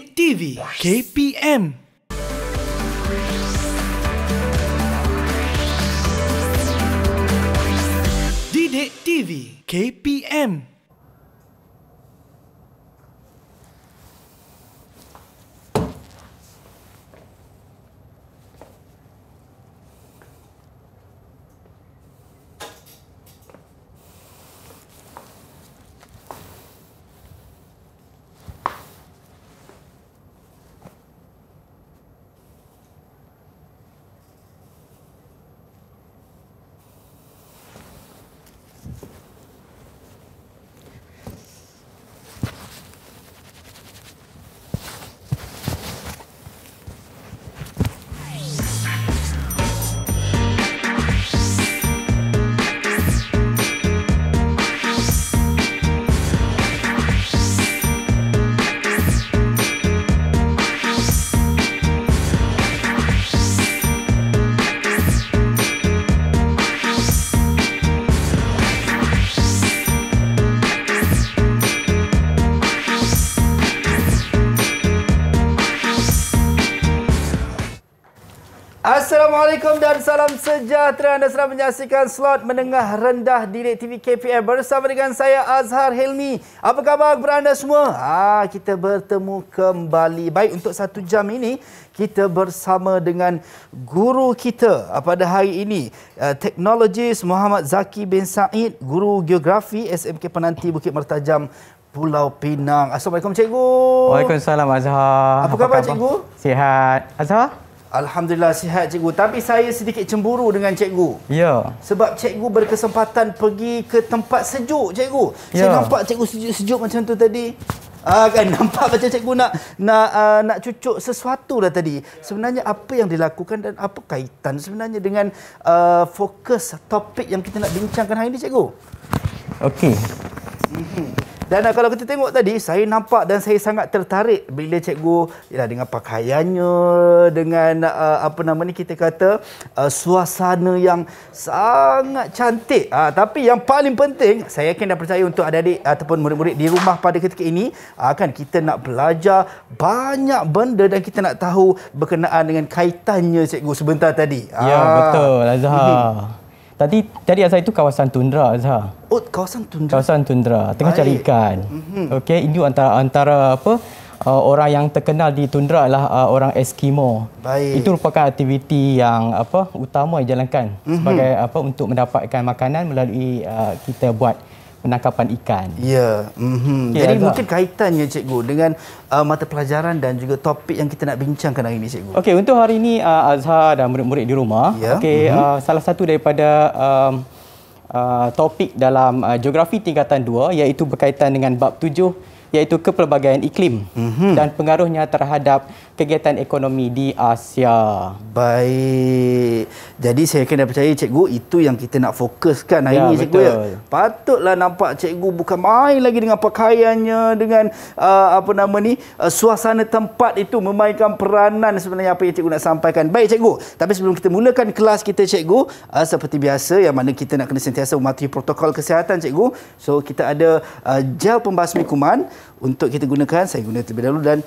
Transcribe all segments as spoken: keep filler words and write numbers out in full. Didik T V K P M. Didik T V K P M. Assalamualaikum dan salam sejahtera. Anda sedang menyaksikan slot Menengah Rendah Didik T V K P M bersama dengan saya, Azhar Hilmi. Apa khabar beranda semua? Ah, kita bertemu kembali. Baik, untuk satu jam ini kita bersama dengan guru kita pada hari ini, teknologis Muhammad Zaki bin Said, guru geografi S M K Penanti Bukit Mertajam, Pulau Pinang. Assalamualaikum cikgu. Waalaikumsalam Azhar. Apa khabar cikgu? Sihat Azhar? Alhamdulillah sihat cikgu, tapi saya sedikit cemburu dengan cikgu. Ya. Sebab cikgu berkesempatan pergi ke tempat sejuk cikgu. Ya. Saya nampak cikgu sejuk-sejuk macam tu tadi. Ah, kan nampak macam cikgu nak nak uh, nak cucuk sesuatu dah tadi. Sebenarnya apa yang dilakukan dan apa kaitan sebenarnya dengan uh, fokus topik yang kita nak bincangkan hari ini cikgu? Okey. Mhm. Dan kalau kita tengok tadi, saya nampak dan saya sangat tertarik bila cikgu ya, dengan pakaiannya, dengan uh, apa nama ni kita kata uh, suasana yang sangat cantik. Uh, tapi yang paling penting, saya yakin dan percaya untuk adik-adik ataupun murid-murid di rumah pada ketika ini, uh, kan kita nak belajar banyak benda dan kita nak tahu berkenaan dengan kaitannya cikgu sebentar tadi. Ya, uh, betul Azhar. Ini. Tadi tadi Azhar itu kawasan tundra Azhar. Oh, kawasan tundra. Kawasan tundra, tengah baik. Cari ikan. Mm-hmm. Okey, ini antara antara apa uh, orang yang terkenal di tundra adalah uh, orang Eskimo. Baik. Itu merupakan aktiviti yang apa utama dijalankan mm-hmm. sebagai apa untuk mendapatkan makanan melalui uh, kita buat penangkapan ikan. Ya. Mm-hmm. Okay, jadi Azhar, mungkin kaitannya cikgu dengan uh, mata pelajaran dan juga topik yang kita nak bincangkan hari ini cikgu. Okey, untuk hari ini uh, Azhar dan murid-murid di rumah, yeah. Okey, mm-hmm. uh, salah satu daripada um, uh, topik dalam uh, geografi tingkatan dua iaitu berkaitan dengan bab tujuh iaitu kepelbagaian iklim mm-hmm. dan pengaruhnya terhadap kegiatan ekonomi di Asia. Baik. Jadi saya yakin dan percaya cikgu itu yang kita nak fokuskan hari ya, ini cikgu betul. Ya. Patutlah nampak cikgu bukan main lagi dengan pakaiannya, dengan uh, apa nama ni uh, suasana tempat itu memainkan peranan sebenarnya apa yang cikgu nak sampaikan. Baik cikgu, tapi sebelum kita mulakan kelas kita cikgu, uh, seperti biasa yang mana kita nak kena sentiasa mematuhi protokol kesihatan cikgu. So kita ada uh, gel pembasmi kuman untuk kita gunakan. Saya guna terlebih dahulu dan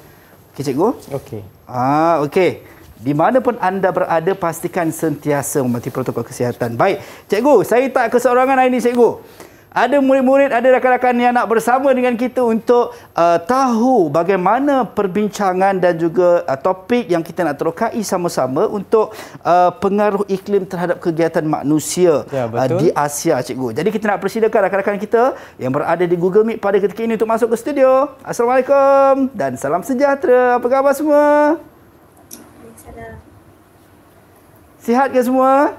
okey cikgu. Okey. Ah okey. Di mana pun anda berada pastikan sentiasa mematuhi protokol kesihatan. Baik, cikgu, saya tak keseorangan hari ini cikgu. Ada murid-murid, ada rakan-rakan yang nak bersama dengan kita untuk uh, tahu bagaimana perbincangan dan juga uh, topik yang kita nak terokai sama-sama untuk uh, pengaruh iklim terhadap kegiatan manusia ya, uh, di Asia, cikgu. Jadi kita nak persilakan rakan-rakan kita yang berada di Google Meet pada ketika ini untuk masuk ke studio. Assalamualaikum dan salam sejahtera. Apa khabar semua? Waalaikumsalam. Sihat ke semua?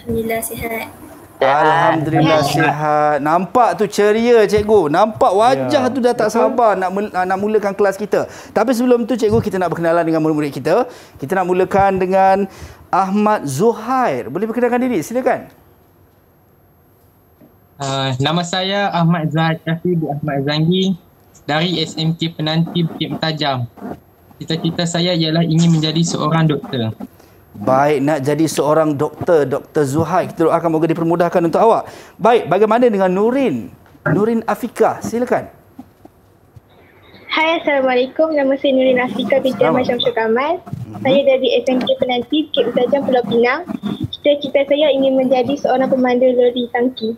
Alhamdulillah, sihat. Alhamdulillah sihat. Nampak tu ceria cikgu. Nampak wajah ya, tu dah tak sabar nak nak mulakan kelas kita. Tapi sebelum tu cikgu kita nak berkenalan dengan murid-murid kita. Kita nak mulakan dengan Ahmad Zuhair. Boleh perkenalkan diri? Silakan. Uh, nama saya Ahmad Zahid Syafiq Ahmad Zangi dari S M K Penanti Bukit Mertajam. Cita-cita saya ialah ingin menjadi seorang doktor. Baik, nak jadi seorang doktor, Doktor Zuhair. Kita doakan moga dipermudahkan untuk awak. Baik, bagaimana dengan Nurin? Nurin Afiqah, silakan. Hai, Assalamualaikum. Nama saya Nurin Afiqah binti Masya Shah Kamal. Saya dari S M K Penanti Bukit Mertajam, Pulau Pinang. Cita-cita saya ingin menjadi seorang pemandu lori tangki.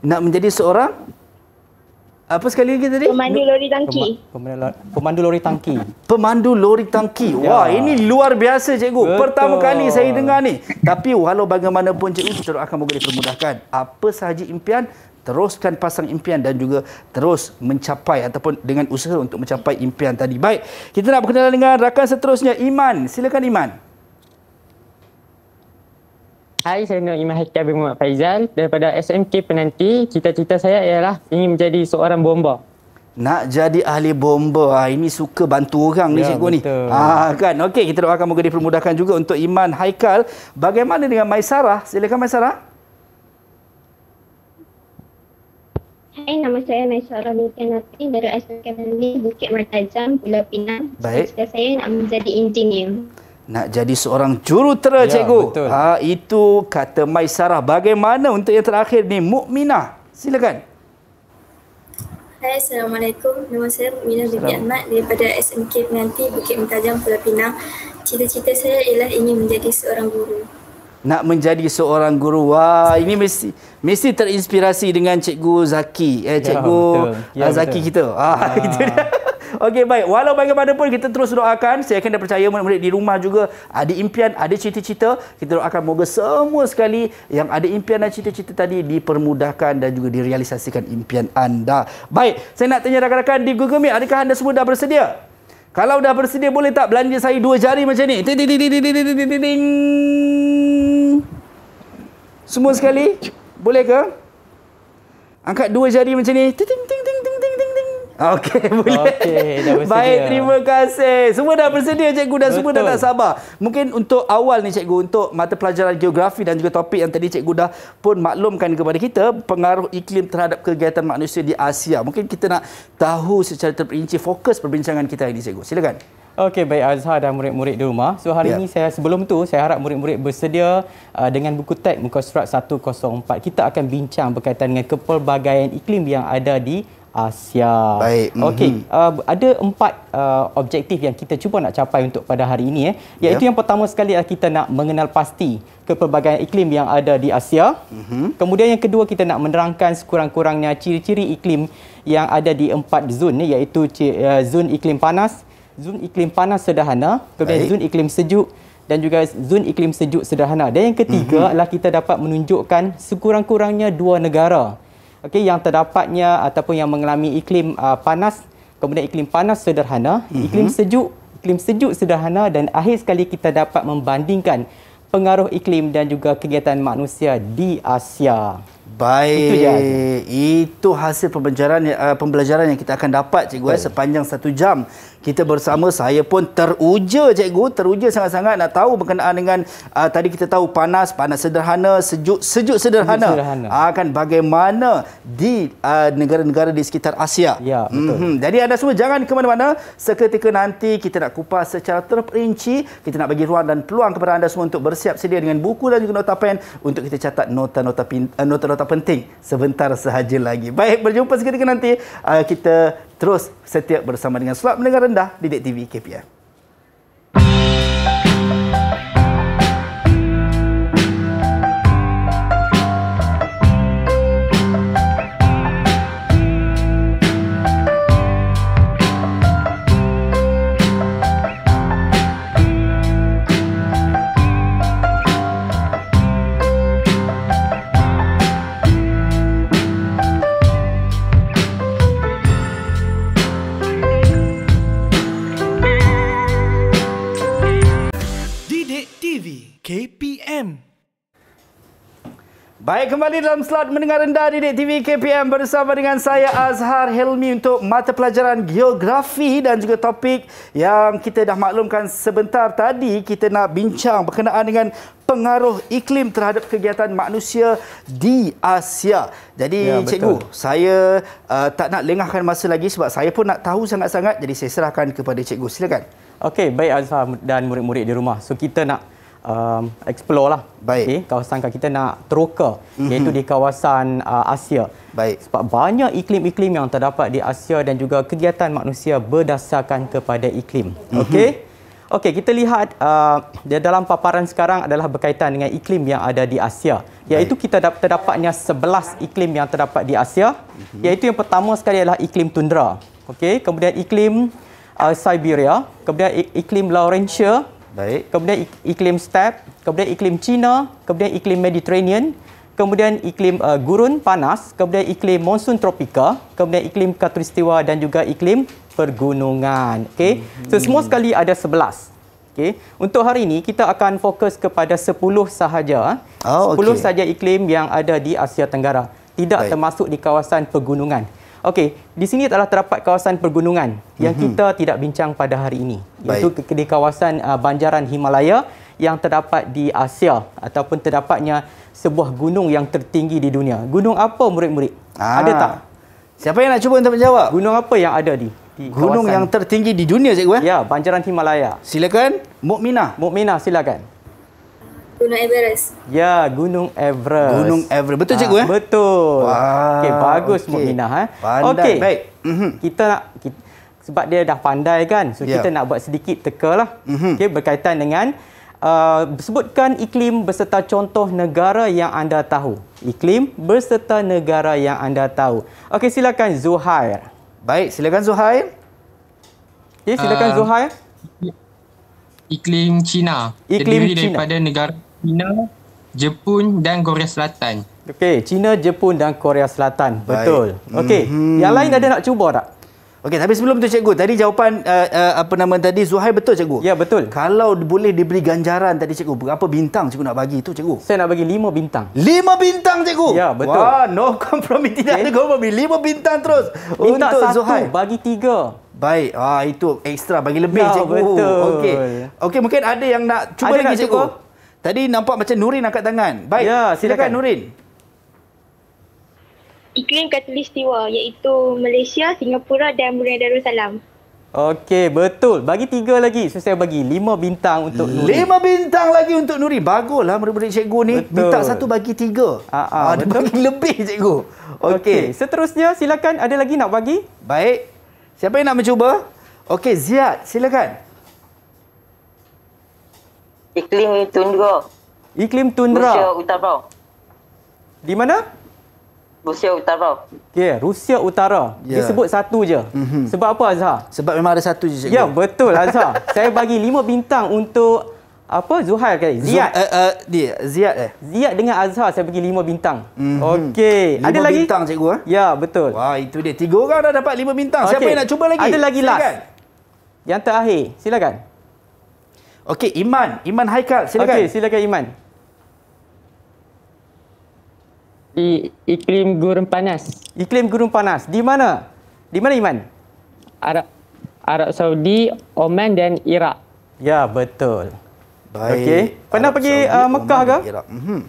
Nak menjadi seorang? Apa sekali lagi tadi? Pemandu lori tangki. Pemandu lori tangki. Pemandu lori tangki. Wah, ya. Ini luar biasa, cikgu. Betul. Pertama kali saya dengar ni. Tapi walau bagaimanapun, cikgu kita akan boleh permudahkan. Apa sahaja impian, teruskan pasang impian dan juga terus mencapai ataupun dengan usaha untuk mencapai impian tadi. Baik, kita nak berkenalan dengan rakan seterusnya, Iman. Silakan, Iman. Hai, saya Iman Haikal bin Muhammad Faizal daripada S M K Penanti. Cita-cita saya ialah ingin menjadi seorang bomba. Nak jadi ahli bomba. Ini suka bantu orang ni, ya, cikgu ni. Ah, kan. Okey, kita doakan moga dipermudahkan juga untuk Iman Haikal. Bagaimana dengan Maisarah? Silakan, Maisarah. Hai, nama saya Maisarah Mirkan Nabi dari S M K Penanti Bukit Mertajam, Pulau Pinang. Baik. Cita saya nak menjadi engineer. Nak jadi seorang jurutera, ya, cikgu. Betul. Ha, itu kata Maisarah. Bagaimana untuk yang terakhir ni, Mukminah? Silakan. Hai, Assalamualaikum. Nama saya Mukminah binti Ahmad daripada S M K Penanti Bukit Mertajam, Pulau Pinang. Cita-cita saya ialah ingin menjadi seorang guru. Nak menjadi seorang guru. Wah, ini mesti mesti terinspirasi dengan Cikgu Zaki. Eh, Cikgu ya, ya, Zaki betul. Kita. Ha, ah. Itu dia. Okey, baik. Walau bagaimanapun, kita terus doakan. Saya akan percaya murid-murid di rumah juga ada impian, ada cita-cita. Kita doakan moga semua sekali yang ada impian dan cita-cita tadi dipermudahkan dan juga direalisasikan impian anda. Baik, saya nak tanya rakan-rakan di Google Meet, adakah anda semua dah bersedia? Kalau dah bersedia, boleh tak belanja saya dua jari macam ni? Ting-ting-ting-ting-ting-ting-ting. Semua sekali, boleh ke? Angkat dua jari macam ni. Ting-ting-ting-ting-ting-ting-ting. Okey, boleh. Okay, dah bersedia. Baik, terima kasih. Semua dah bersedia, cikgu, dan semua dah tak sabar. Mungkin untuk awal ni, cikgu, untuk mata pelajaran geografi dan juga topik yang tadi cikgu dah pun maklumkan kepada kita, pengaruh iklim terhadap kegiatan manusia di Asia. Mungkin kita nak tahu secara terperinci fokus perbincangan kita ini, cikgu. Silakan. Okey, baik Azhar dan murid-murid di rumah. So hari yeah. ini saya sebelum tu saya harap murid-murid bersedia uh, dengan buku teks muka surat seratus empat. Kita akan bincang berkaitan dengan kepelbagaian iklim yang ada di Asia. Baik. Okey, mm -hmm. uh, ada empat uh, objektif yang kita cuba nak capai untuk pada hari ini eh. Iaitu yeah. yang pertama sekali adalah kita nak mengenal pasti kepelbagaian iklim yang ada di Asia. Mm -hmm. Kemudian yang kedua kita nak menerangkan sekurang-kurangnya ciri-ciri iklim yang ada di empat zon ni, iaitu uh, zon iklim panas, zon iklim panas sederhana, kemudian baik. Zon iklim sejuk dan juga zon iklim sejuk sederhana. Dan yang ketiga mm-hmm. adalah kita dapat menunjukkan sekurang-kurangnya dua negara. Okey, yang terdapatnya ataupun yang mengalami iklim uh, panas, kemudian iklim panas sederhana, mm-hmm. iklim sejuk, iklim sejuk sederhana, dan akhir sekali kita dapat membandingkan pengaruh iklim dan juga kegiatan manusia di Asia. Baik, itu, itu hasil pembelajaran, pembelajaran yang kita akan dapat, cikgu, ya, sepanjang satu jam kita bersama. Saya pun teruja, cikgu, teruja sangat-sangat nak tahu berkenaan dengan uh, tadi kita tahu panas, panas sederhana, sejuk, sejuk sederhana, sejuk sederhana. Uh, kan bagaimana di negara-negara uh, di sekitar Asia. Ya, betul. Mm-hmm. Jadi anda semua jangan ke mana-mana, seketika nanti kita nak kupas secara terperinci, kita nak bagi ruang dan peluang kepada anda semua untuk bersiap sedia dengan buku dan juga nota pen untuk kita catat nota-nota nota-nota penting sebentar sahaja lagi. Baik, berjumpa seketika nanti. Uh, kita terus setia bersama dengan slot Menengah Rendah di Didik T V K P M. Baik, kembali dalam slot Mendengar Rendah di Didik T V K P M bersama dengan saya Azhar Hilmi untuk mata pelajaran geografi dan juga topik yang kita dah maklumkan sebentar tadi. Kita nak bincang berkenaan dengan pengaruh iklim terhadap kegiatan manusia di Asia. Jadi, ya, cikgu, saya uh, tak nak lengahkan masa lagi sebab saya pun nak tahu sangat-sangat. Jadi, saya serahkan kepada cikgu. Silakan. Okey, baik Azhar dan murid-murid di rumah. So, kita nak um, explore lah. Baik. Okay, kawasan kita nak teroka, mm-hmm. iaitu di kawasan uh, Asia. Baik. Sebab banyak iklim-iklim yang terdapat di Asia dan juga kegiatan manusia berdasarkan kepada iklim. Mm-hmm. Okey. Okey, kita lihat uh, dalam paparan sekarang adalah berkaitan dengan iklim yang ada di Asia. Iaitu Baik. kita terdapatnya sebelas iklim yang terdapat di Asia. Mm-hmm. Iaitu yang pertama sekali adalah iklim tundra. Okey, kemudian iklim uh, Siberia, kemudian iklim Laurentia, Baik. kemudian iklim steppe, kemudian iklim China, kemudian iklim Mediterranean, kemudian iklim uh, gurun panas, kemudian iklim monsun tropika, kemudian iklim khatulistiwa dan juga iklim pergunungan. Okey. So semua sekali ada sebelas. Okey. Untuk hari ini kita akan fokus kepada sepuluh sahaja. Oh, okay. sepuluh sahaja iklim yang ada di Asia Tenggara. Tidak Baik. termasuk di kawasan pergunungan. Okey, di sini telah terdapat kawasan pergunungan yang mm-hmm. kita tidak bincang pada hari ini. Iaitu Baik. di kawasan uh, Banjaran Himalaya yang terdapat di Asia ataupun terdapatnya sebuah gunung yang tertinggi di dunia. Gunung apa murid-murid? Ah. Ada tak? Siapa yang nak cuba untuk menjawab? Gunung apa yang ada di Gunung kawasan yang tertinggi di dunia, cikgu? Eh? Ya, Banjaran Himalaya. Silakan, Mukminah. Mukminah, silakan. Gunung Everest. Ya, Gunung Everest. Gunung Everest. Betul, ha, cikgu? Eh? Betul. Wow. Okey, bagus okay. Mukminah. Eh? Okey, baik. Mm-hmm. Kita nak, kita, sebab dia dah pandai kan, so yeah. kita nak buat sedikit teka lah. Mm-hmm. Okey, berkaitan dengan, uh, sebutkan iklim berserta contoh negara yang anda tahu. Iklim berserta negara yang anda tahu. Okey, silakan Zuhair. Baik, silakan Zuhair. Okey, silakan uh, Zuhair. Iklim China. Iklim Terdiri China. daripada negara China, Jepun dan Korea Selatan. Okey, China, Jepun dan Korea Selatan. Baik. Betul. Okey, mm-hmm. yang lain ada nak cuba tak? Okey, tapi sebelum tu cikgu, tadi jawapan uh, uh, apa nama tadi Zuhair betul cikgu? Ya, betul. Kalau boleh diberi ganjaran tadi cikgu, berapa bintang cikgu nak bagi tu cikgu? Saya nak bagi lima bintang. lima bintang cikgu? Ya, betul. Wah, no compromise, tidak okay. ada compromise. lima bintang terus. Minta untuk Zuhair. Minta satu, bagi tiga. Baik, ah itu ekstra bagi lebih ya, cikgu. Betul. Okey. Okey, mungkin ada yang nak cuba ada lagi cikgu. cikgu. Tadi nampak macam Nurin angkat tangan. Baik. Ya, silakan, silakan Nurin. Iklim khatulistiwa iaitu Malaysia, Singapura dan Brunei Darussalam. Okey, betul. Bagi tiga lagi. So saya bagi lima bintang untuk Nurin. Lima bintang lagi untuk Nurin. Baguslah murid-murid cikgu ni. Betul. Minta satu bagi tiga. Ah, ah, ada bagi lebih cikgu. Okey, okay. seterusnya silakan ada lagi nak bagi? Baik. Siapa yang nak mencuba? Okey, Ziad, silakan. Iklim tundra. Iklim tundra. Rusia Utara. Di mana? Rusia Utara. Okey, Rusia Utara. Yeah. Dia sebut satu je. Mm-hmm. Sebab apa Azhar? Sebab memang ada satu je cikgu. Ya, betul Azhar. Saya bagi lima bintang untuk apa Zuhair kan? Ziad. Zuh, uh, uh, dia Ziad eh. Ziad dengan Azhar saya bagi lima bintang. Mm-hmm. Okey, ada lagi? lima bintang cikgu eh? Ya, betul. Wah, itu dia. Tiga orang dah dapat lima bintang. Okay. Siapa yang nak cuba lagi? Ada lagi silakan. last. Yang terakhir. Silakan. Okey, Iman, Iman Haikal, silakan. Okey, silakan Iman. Di iklim gurun panas. Iklim gurun panas. Di mana? Di mana Iman? Arab Arab Saudi, Oman dan Irak. Ya, betul. Baik. Okay. Pernah Arab pergi uh, Mekah Oman, ke? Mm-hmm.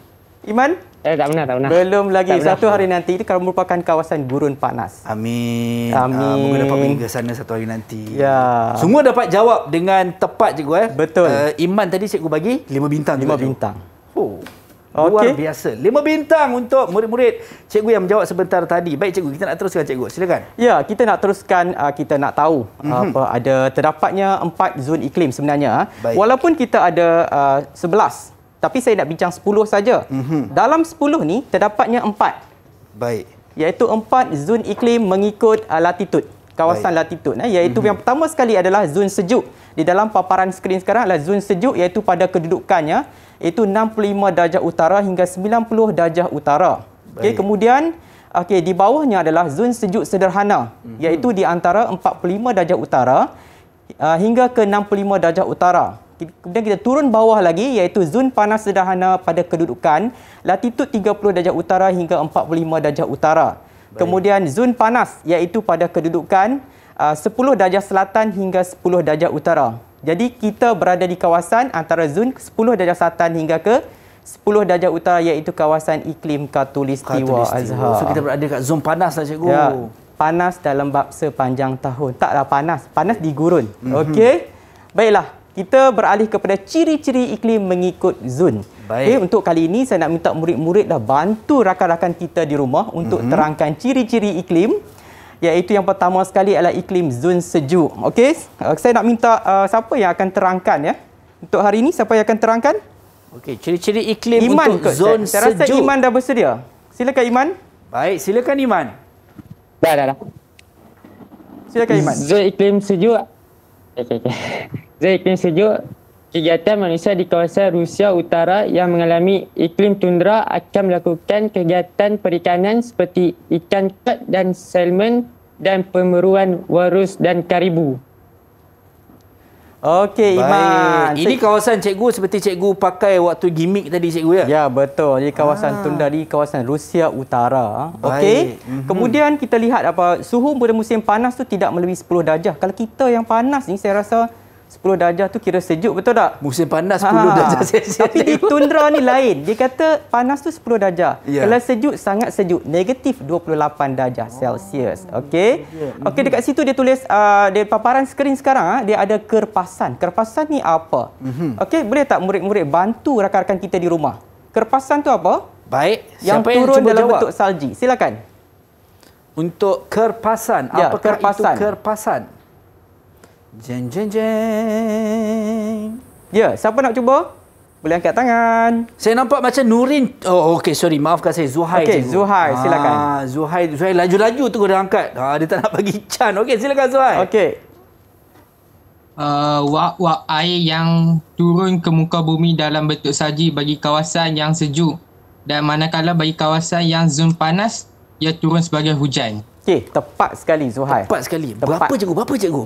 Iman? Eh, tak pernah, tak pernah. Belum lagi. Tak satu pernah. hari nanti itu kalau merupakan kawasan gurun panas. Amin. Amin. Uh, Moga dapat pergi ke sana satu hari nanti. Ya. Semua dapat jawab dengan tepat cikgu eh. Betul. Uh, Iman tadi cikgu bagi lima bintang. lima bintang. Oh. Luar okay. biasa. lima bintang untuk murid-murid cikgu yang menjawab sebentar tadi. Baik cikgu, kita nak teruskan cikgu. Silakan. Ya, kita nak teruskan, kita nak tahu mm-hmm. apa ada terdapatnya empat zon iklim sebenarnya. Baik. Walaupun kita ada uh, sebelas, tapi saya nak bincang sepuluh saja. Mm-hmm. Dalam sepuluh ni terdapatnya empat. Baik. Iaitu empat zon iklim mengikut uh, latitud, kawasan Baik. latitud eh, iaitu mm-hmm. yang pertama sekali adalah zon sejuk. Di dalam paparan skrin sekarang adalah zon sejuk iaitu pada kedudukannya iaitu enam puluh lima darjah utara hingga sembilan puluh darjah utara. Okey, kemudian okey di bawahnya adalah zon sejuk sederhana mm-hmm. iaitu di antara empat puluh lima darjah utara uh, hingga ke enam puluh lima darjah utara. Kemudian kita turun bawah lagi iaitu zon panas sederhana pada kedudukan latitud tiga puluh darjah utara hingga empat puluh lima darjah utara. Baik. Kemudian zon panas iaitu pada kedudukan uh, sepuluh darjah selatan hingga sepuluh darjah utara. Jadi kita berada di kawasan antara zon sepuluh darjah selatan hingga ke sepuluh darjah utara iaitu kawasan iklim khatulistiwa, Azhar. So kita berada kat zon panas lah cikgu. Ya, panas dalam bab sepanjang tahun. Taklah panas, panas di gurun. Mm-hmm. Okey. Baiklah, kita beralih kepada ciri-ciri iklim mengikut zon. Baik. Okay, untuk kali ini saya nak minta murid-murid dah bantu rakan-rakan kita di rumah untuk mm-hmm. terangkan ciri-ciri iklim. Iaitu yang pertama sekali adalah iklim zon sejuk. Okey, saya nak minta uh, siapa yang akan terangkan ya? Untuk hari ini siapa yang akan terangkan? Okey, ciri-ciri iklim Iman untuk zon sejuk. Saya rasa sejuk. Iman dah bersedia. Silakan Iman. Baik, silakan Iman. Dah dah dah. Silakan Iman. Zon iklim sejuk. Okey okey. Zon iklim sejuk, kegiatan manusia di kawasan Rusia Utara yang mengalami iklim tundra akan melakukan kegiatan perikanan seperti ikan kod dan salmon dan pemeruan walrus dan karibu. Okey Iman. Ini kawasan cikgu seperti cikgu pakai waktu gimmick tadi cikgu ya? Ya betul. Jadi kawasan ah. tundra di kawasan Rusia Utara. Okey. Mm-hmm. Kemudian kita lihat apa suhu pada musim panas tu tidak melebihi sepuluh darjah. Kalau kita yang panas ni saya rasa sepuluh darjah tu kira sejuk, betul tak? Musim panas sepuluh darjah sejuk. Tapi di tundra ni lain. Dia kata panas tu sepuluh darjah. Yeah. Kalau sejuk, sangat sejuk. negatif dua puluh lapan darjah oh. Celsius. Okey. Okey, dekat situ dia tulis, uh, di paparan skrin sekarang, dia ada kerpasan. Kerpasan ni apa? Mm-hmm. Okey, boleh tak murid-murid bantu rakan-rakan kita di rumah? Kerpasan tu apa? Baik. Yang Siapa turun yang dalam jawab? bentuk salji. Silakan. Untuk kerpasan. Ya, Apakah kerpasan. itu kerpasan? Jeng jeng jeng. Ya, siapa nak cuba? Boleh angkat tangan. Saya nampak macam Nurin. Oh, okey, sorry. Maafkan saya. Zuhai. Okey, Zuhai. Ah, silakan. Zuhai, Zuhai laju-laju tu kena angkat. Ah, dia tak nak bagi can. Okey, silakan Zuhai. Okey. Uh, Wak-wak air yang turun ke muka bumi dalam bentuk salji bagi kawasan yang sejuk. Dan manakala bagi kawasan yang zon panas, ia turun sebagai hujan. Okey, tepat sekali Zuhai. Tepat sekali. Tepat. Berapa cikgu? Berapa cikgu?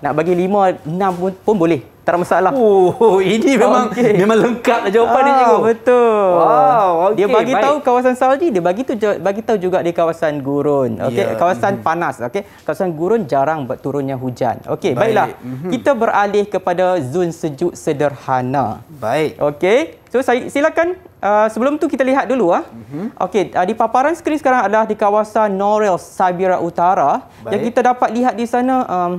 Nak bagi lima, enam pun, pun boleh. Tak ada masalah. Oh, ini memang okay. memang lengkap jawapan ah, dia cikgu. Betul. Wow, okay, dia bagi baik. tahu kawasan salji, dia bagi tu bagi tahu juga di kawasan gurun. Okey, yeah. kawasan mm-hmm. panas, okey. Kawasan gurun jarang turunnya hujan. Okey, baik. baiklah. Mm-hmm. Kita beralih kepada zon sejuk sederhana. Baik. Okey. So saya silakan uh, sebelum tu kita lihat dulu ah. Mm-hmm. Okey, uh, di paparan skrin sekarang adalah di kawasan Noril, Siberia Utara. Baik. Yang kita dapat lihat di sana um,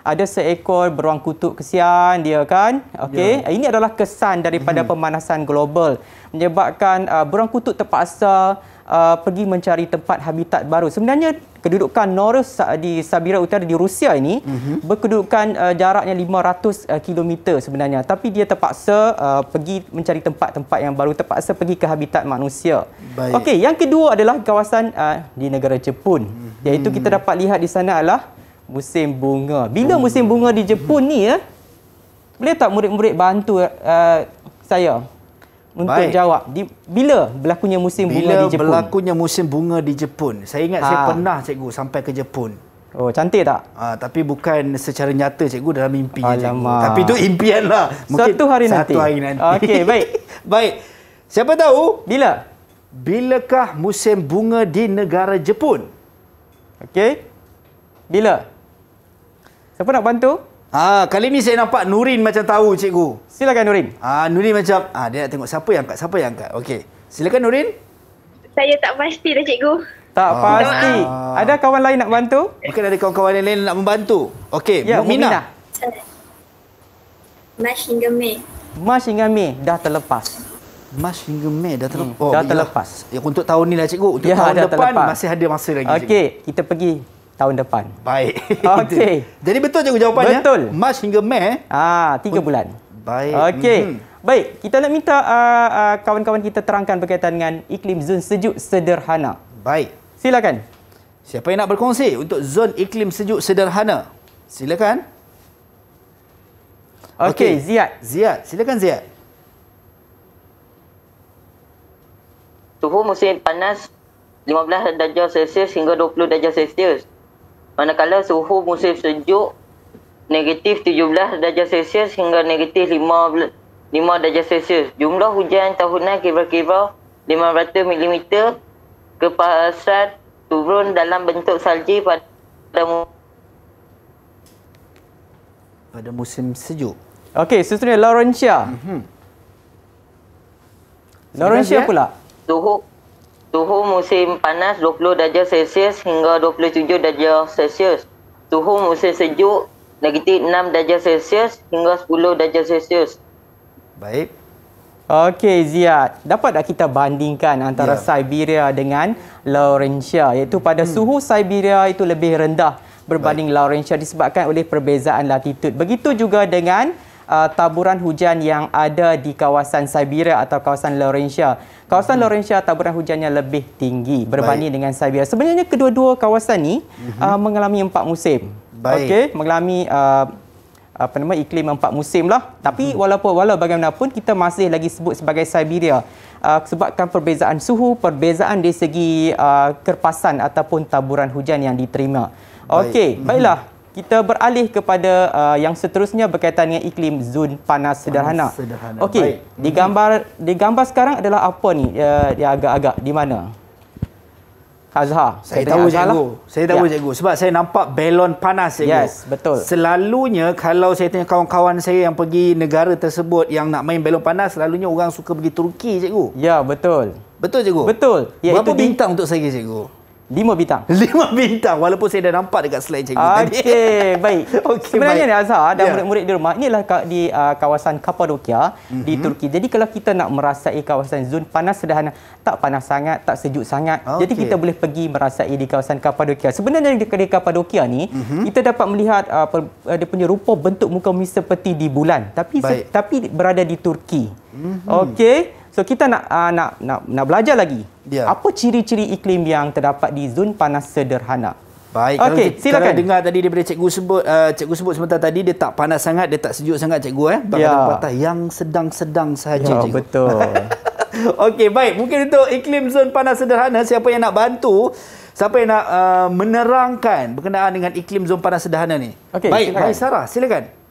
ada seekor beruang kutub kesian dia kan. Okey, ya. Ini adalah kesan daripada hmm. pemanasan global menyebabkan uh, beruang kutub terpaksa uh, pergi mencari tempat habitat baru. Sebenarnya kedudukan Noril di Siberia Utara di Rusia ini hmm. berkedudukan uh, jaraknya lima ratus kilometer sebenarnya, tapi dia terpaksa uh, pergi mencari tempat-tempat yang baru, terpaksa pergi ke habitat manusia. Okey, yang kedua adalah kawasan uh, di negara Jepun. Hmm. Iaitu kita dapat lihat di sana adalah musim bunga. Bila musim bunga di Jepun ni ya? Boleh tak murid-murid bantu uh, saya untuk Baik. jawab di, bila berlakunya musim bila bunga di Jepun? Bila berlakunya musim bunga di Jepun. Saya ingat ha. saya pernah cikgu sampai ke Jepun. Oh, cantik tak? Ha, tapi bukan secara nyata cikgu, dalam mimpi je cikgu. Tapi itu impianlah. Mungkin satu hari nanti. Satu hari nanti. Okey, baik. Baik. Siapa tahu bila? Bilakah musim bunga di negara Jepun? Okey. Bila? Siapa nak bantu? Ah, kali ni saya nampak Nurin macam tahu cikgu. Silakan Nurin. Ah, Nurin macam ah dia nak tengok siapa yang angkat, siapa yang angkat. Okey. Silakan Nurin. Saya tak pasti dah cikgu. Tak ah. pasti. Ada kawan lain nak bantu? Mungkin ada kawan-kawan lain nak membantu. Okey, ya, Mukminah. Mas hingga Mei. Mas hingga Mei dah terlepas. Mas hingga Mei dah terlepas. Hmm, oh, dah terlepas. Ya, untuk tahun ni lah cikgu. Untuk ya, tahun depan terlepas. Masih ada masa lagi. Okey, kita pergi tahun depan. Baik. Okey. Jadi betul cikgu jawapannya? Betul. Mas hingga Mei. Ah, tiga bulan. Baik. Okey. Mm-hmm. Baik, kita nak minta kawan-kawan uh, uh, kita terangkan berkaitan dengan iklim zon sejuk sederhana. Baik. Silakan. Siapa yang nak berkongsi untuk zon iklim sejuk sederhana? Silakan. Okey, okay. Ziad. Ziad, silakan Ziad. Suhu musim panas lima belas darjah Celsius hingga dua puluh darjah Celsius. Manakala suhu musim sejuk negatif tujuh belas darjah Celsius hingga negatif lima darjah Celsius. Jumlah hujan tahunan kira-kira lima ratus milimeter ke pasar turun dalam bentuk salji pada pada musim sejuk. Okey, seterusnya Laurencia. Mhm. Laurencia pula. Suhu Suhu musim panas dua puluh darjah Celsius hingga dua puluh tujuh darjah Celsius. Suhu musim sejuk negatif enam darjah Celsius hingga sepuluh darjah Celsius. Baik. Okey Ziad, dapat tak kita bandingkan antara yeah. Siberia dengan Laurentia, iaitu pada hmm. suhu Siberia itu lebih rendah berbanding Baik. Laurentia disebabkan oleh perbezaan latitud. Begitu juga dengan uh, taburan hujan yang ada di kawasan Siberia atau kawasan Laurentia. Kawasan hmm. Laurentia taburan hujannya lebih tinggi berbanding Baik. Dengan Siberia. Sebenarnya kedua-dua kawasan ni hmm. uh, mengalami empat musim. Okey, mengalami uh, apa nama iklim empat musim lah, tapi hmm. walaupun walau bagaimanapun kita masih lagi sebut sebagai Siberia uh, sebabkan perbezaan suhu, perbezaan dari segi uh, kerpasan ataupun taburan hujan yang diterima. Okey, Baik. Baiklah kita beralih kepada uh, yang seterusnya berkaitan dengan iklim zon panas sederhana. Panas sederhana. Okey, digambar digambar sekarang adalah apa ni? Uh, dia agak-agak di mana? Azhar. Saya tahu cikgu. Saya tahu ya. cikgu sebab saya nampak balon panas cikgu. Yes, betul. Selalunya kalau saya tanya kawan-kawan saya yang pergi negara tersebut yang nak main balon panas, selalunya orang suka pergi Turki cikgu. Ya, betul. Betul cikgu. Betul. Ya, berapa bintang di... untuk saya cikgu? Lima bintang. Lima bintang walaupun saya dah nampak dekat slide cikgu okay, tadi. Okey, baik. Okay, Sebenarnya baik. ni Azhar dan murid-murid yeah. di rumah, inilah di uh, kawasan Kapadokia mm-hmm. di Turki. Jadi kalau kita nak merasai kawasan zon panas sederhana, tak panas sangat, tak sejuk sangat. Okay. Jadi kita boleh pergi merasai di kawasan Kapadokia. Sebenarnya di, di Kapadokia ni, mm-hmm. kita dapat melihat uh, per, uh, dia punya rupa bentuk muka bumi seperti di bulan, tapi se, tapi berada di Turki. Mm-hmm. Okey. So kita nak uh, nak nak nak belajar lagi. Yeah. Apa ciri-ciri iklim yang terdapat di zon panas sederhana? Baik, okay, kalau silakan. Kalau dengar tadi daripada cikgu sebut uh, cikgu sebut sebentar tadi dia tak panas sangat, dia tak sejuk sangat cikgu eh. Bahkan yeah. patah yang sedang-sedang sahaja yeah, cikgu. Betul. Okey, baik. Mungkin untuk iklim zon panas sederhana, siapa yang nak bantu, siapa yang nak uh, menerangkan berkenaan dengan iklim zon panas sederhana ni? Okay, baik, Maisarah, silakan.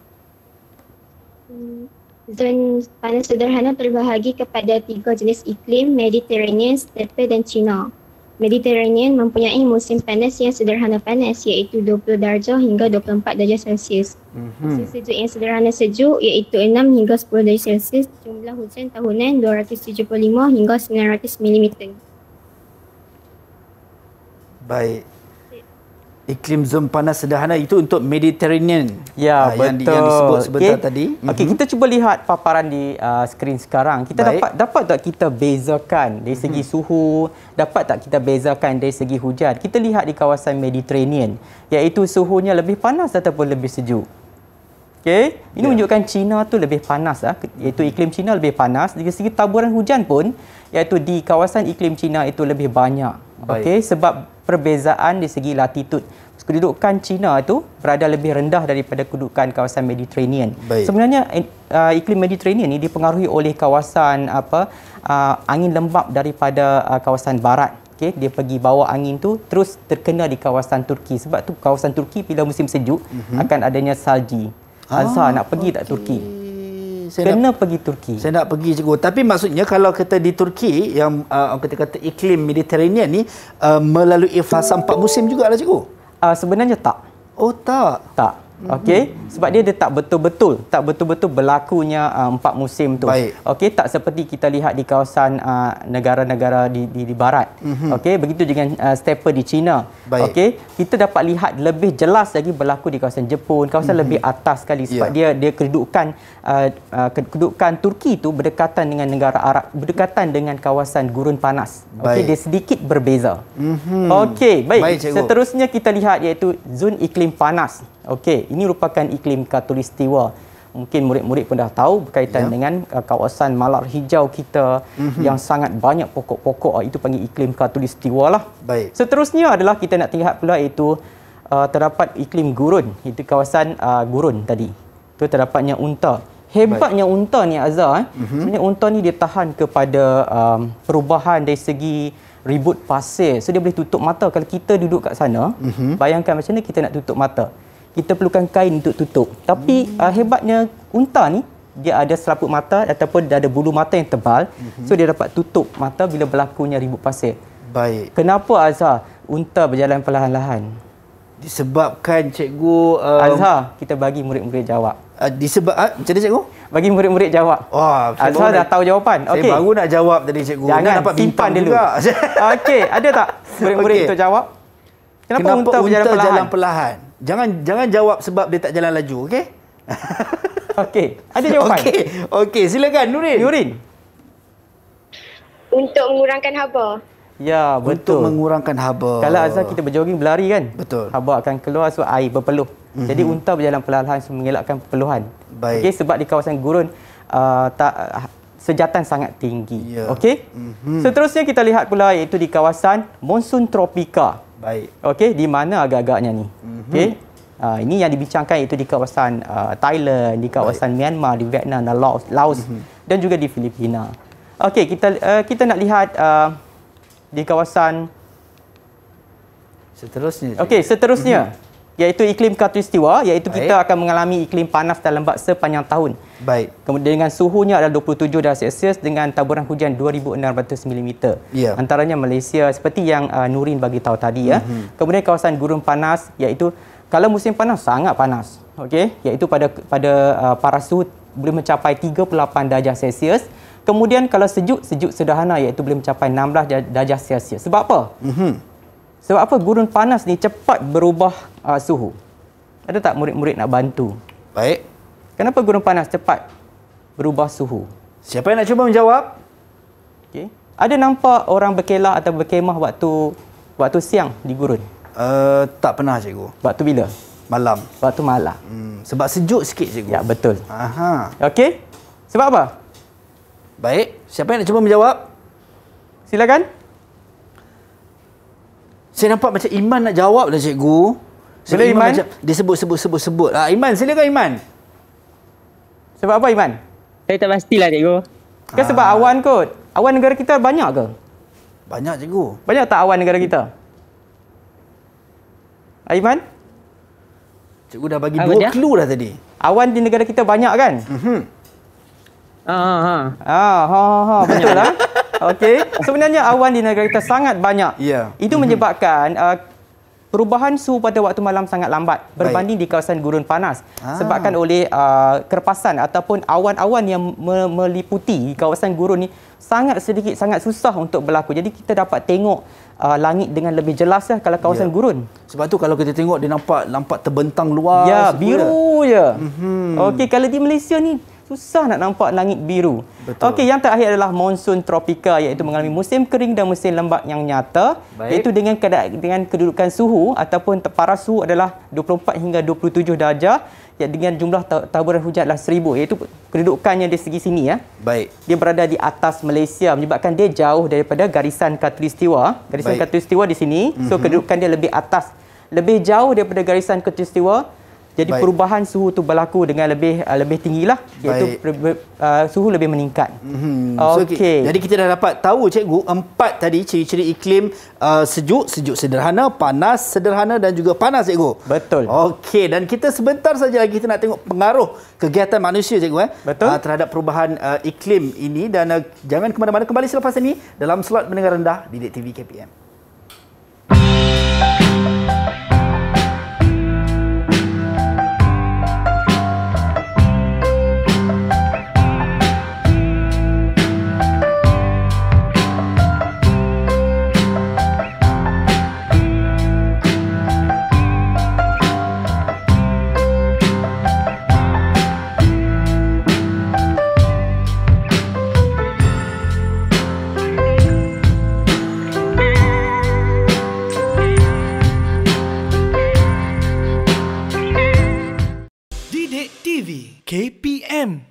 Zon panas sederhana terbahagi kepada tiga jenis iklim, Mediterranean, Steppe dan Cina. Mediterranean mempunyai musim panas yang sederhana panas iaitu dua puluh darjah hingga dua puluh empat darjah Celsius. Mm-hmm. Musim sejuk yang sederhana sejuk iaitu enam hingga sepuluh darjah Celsius. Jumlah hujan tahunan dua ratus tujuh puluh lima hingga sembilan ratus mm. Baik. Iklim zon panas sederhana itu untuk Mediterranean. Ya, ha, betul. Yang, yang disebut sebentar okay. tadi. Okey, mm-hmm. kita cuba lihat paparan di uh, skrin sekarang. Kita Baik. dapat dapat tak kita bezakan dari segi mm-hmm. suhu, dapat tak kita bezakan dari segi hujan. Kita lihat di kawasan Mediterranean, iaitu suhunya lebih panas ataupun lebih sejuk. Okey, ini yeah. menunjukkan China tu lebih panas lah, iaitu iklim China lebih panas. Dari segi taburan hujan pun, iaitu di kawasan iklim China itu lebih banyak. Okey, sebab perbezaan di segi latitud. Kedudukan China itu berada lebih rendah daripada kedudukan kawasan Mediterranean. Baik. Sebenarnya uh, iklim Mediterranean ini dipengaruhi oleh kawasan apa uh, angin lembap daripada uh, kawasan barat. Okey, dia pergi bawa angin tu terus terkena di kawasan Turki. Sebab tu kawasan Turki bila musim sejuk mm-hmm. akan adanya salji. Ah, Azhar nak pergi okay. tak Turki? Saya kena nak, pergi Turki. Saya nak pergi cikgu. Tapi maksudnya kalau kita di Turki yang uh, kata-kata iklim Mediterranean ni uh, melalui fasa empat musim jugalah cikgu. Uh, sebenarnya tak. Oh tak. Tak. Okey, sebab dia, dia tak betul-betul, tak betul-betul berlakunya uh, empat musim tu. Okey, tak seperti kita lihat di kawasan negara-negara uh, di, di di barat. Mm-hmm. Okey, begitu dengan uh, steppe di China. Okey, kita dapat lihat lebih jelas lagi berlaku di kawasan Jepun, kawasan mm-hmm. lebih atas sekali sebab yeah. dia dia kedudukan uh, uh, kedudukan Turki itu berdekatan dengan negara Arab, berdekatan dengan kawasan gurun panas. Okey, dia sedikit berbeza. Mm-hmm. Okey, baik. baik Seterusnya kita lihat iaitu zon iklim panas. Okey, ini merupakan iklim khatulistiwa. Mungkin murid-murid pun dah tahu berkaitan yeah. dengan uh, kawasan Malar Hijau kita mm-hmm. yang sangat banyak pokok-pokok. Itu panggil iklim khatulistiwa lah. Baik. Seterusnya adalah kita nak lihat pula iaitu uh, terdapat iklim gurun. Itu kawasan uh, gurun tadi. Itu terdapatnya unta. Hebatnya Baik. unta ni Azhar. Eh. Mm-hmm. Sebenarnya unta ni dia tahan kepada um, perubahan dari segi ribut pasir. So dia boleh tutup mata. Kalau kita duduk kat sana, mm-hmm. bayangkan macam mana kita nak tutup mata. Kita perlukan kain untuk tutup. Tapi hmm. uh, hebatnya unta ni, dia ada selaput mata ataupun dia ada bulu mata yang tebal. Hmm. So, dia dapat tutup mata bila berlakunya ribut pasir. Baik. Kenapa Azhar unta berjalan perlahan-lahan? Disebabkan cikgu... Um, Azhar, kita bagi murid-murid jawab. Uh, disebab, uh, macam mana cikgu? Bagi murid-murid jawab. Wah, Azhar dah nak, tahu jawapan. Saya okay. baru nak jawab tadi cikgu. Jangan, dapat simpan dulu. Okey, ada tak murid-murid okay. untuk jawab? Kenapa, Kenapa unta berjalan perlahan? Jalan perlahan? Jangan jangan jawab sebab dia tak jalan laju, okey? Okey, ada jawapan. Okey, okey, silakan Nurin. Nurin. Untuk mengurangkan haba. Ya, betul. Untuk mengurangkan haba. Kalau Azhar kita berjoging, berlari kan? Betul. Haba akan keluar, so air berpeluh. Mm-hmm. Jadi unta berjalan perlahan so mengelakkan perpeluhan. Baik. Okey, sebab di kawasan gurun uh, tak sejatan sangat tinggi. Ya. Okey? Mm-hmm. Seterusnya kita lihat pula iaitu di kawasan monsun tropika. Baik. Okey, di mana agak-agaknya ni? Mm-hmm. Okey. Uh, ini yang dibincangkan iaitu di kawasan uh, Thailand, di kawasan Baik. Myanmar, di Vietnam dan Laos, Laos mm-hmm. dan juga di Filipina. Okey, kita uh, kita nak lihat uh, di kawasan seterusnya. Okey, seterusnya mm-hmm. iaitu iklim khatulistiwa, iaitu Baik. Kita akan mengalami iklim panas dan lembap sepanjang tahun. Baik. Kemudian dengan suhunya adalah dua puluh tujuh darjah Celsius dengan taburan hujan dua ribu enam ratus milimeter. Yeah. Antaranya Malaysia seperti yang uh, Nurin bagi tahu tadi ya. Mm-hmm. Kemudian kawasan gurun panas iaitu kalau musim panas sangat panas. Okey, iaitu pada pada uh, paras suhu boleh mencapai tiga puluh lapan darjah Celsius. Kemudian kalau sejuk, sejuk sederhana iaitu boleh mencapai enam belas darjah Celsius. Sebab apa? Mm-hmm. Sebab apa gurun panas ni cepat berubah uh, suhu. Ada tak murid-murid nak bantu? Baik. Kenapa gurun panas cepat berubah suhu? Siapa yang nak cuba menjawab? Okey. Ada nampak orang berkelah atau berkemah waktu waktu siang di gurun? Uh, tak pernah cikgu. Waktu bila? Malam. Waktu malam. Hmm, sebab sejuk sikit cikgu. Ya, betul. Aha. Okey. Sebab apa? Baik. Siapa yang nak cuba menjawab? Silakan. Saya nampak macam Iman nak jawab dah cikgu. Sebab Iman, Iman? Macam, dia sebut-sebut-sebut-sebut. Ah, Iman, silakan Iman. Sebab apa Iman? Saya tak pastilah cikgu. Ke sebab ah. awan kot. Awan negara kita banyak ke? Banyak cikgu. Banyak tak awan negara kita? Iman? Cikgu dah bagi apa dua dia? clue dah tadi. Awan di negara kita banyak kan? Mhm. Ha ha. Ah ha ha betul lah. Okey. Sebenarnya awan di negara kita sangat banyak. Yeah. Itu mm-hmm. menyebabkan uh, perubahan suhu pada waktu malam sangat lambat berbanding Baik. Di kawasan gurun panas. Ah. Sebabkan oleh uh, kerpasan ataupun awan-awan yang me meliputi kawasan gurun ni sangat sedikit, sangat susah untuk berlaku. Jadi kita dapat tengok uh, langit dengan lebih jelas lah kalau kawasan ya. gurun. Sebab tu kalau kita tengok dia nampak nampak terbentang luas. Ya, biru je. Ya. Mm-hmm. Okey, kalau di Malaysia ni susah nak nampak langit biru. Okey, yang terakhir adalah monsun tropika iaitu mengalami musim kering dan musim lembap yang nyata. Baik. Iaitu dengan dengan kedudukan suhu ataupun paras suhu adalah dua puluh empat hingga dua puluh tujuh darjah dengan jumlah taburan hujan adalah seribu. Iaitu kedudukannya di segi sini ya. Baik. Dia berada di atas Malaysia menyebabkan dia jauh daripada garisan khatulistiwa. Garisan Baik. Khatulistiwa di sini. So mm-hmm. kedudukan dia lebih atas, lebih jauh daripada garisan khatulistiwa. Jadi Baik. Perubahan suhu tu berlaku dengan lebih uh, lebih tinggilah iaitu uh, suhu lebih meningkat. Mm-hmm. Okey. So, jadi kita dah dapat tahu cikgu empat tadi ciri-ciri iklim uh, sejuk, sejuk sederhana, panas sederhana dan juga panas cikgu. Betul. Okey, dan kita sebentar saja lagi kita nak tengok pengaruh kegiatan manusia cikgu eh Betul. Uh, terhadap perubahan uh, iklim ini dan uh, jangan ke mana-mana, kembali selepas ini dalam slot Menengah Rendah di Didik T V K P M. K P M.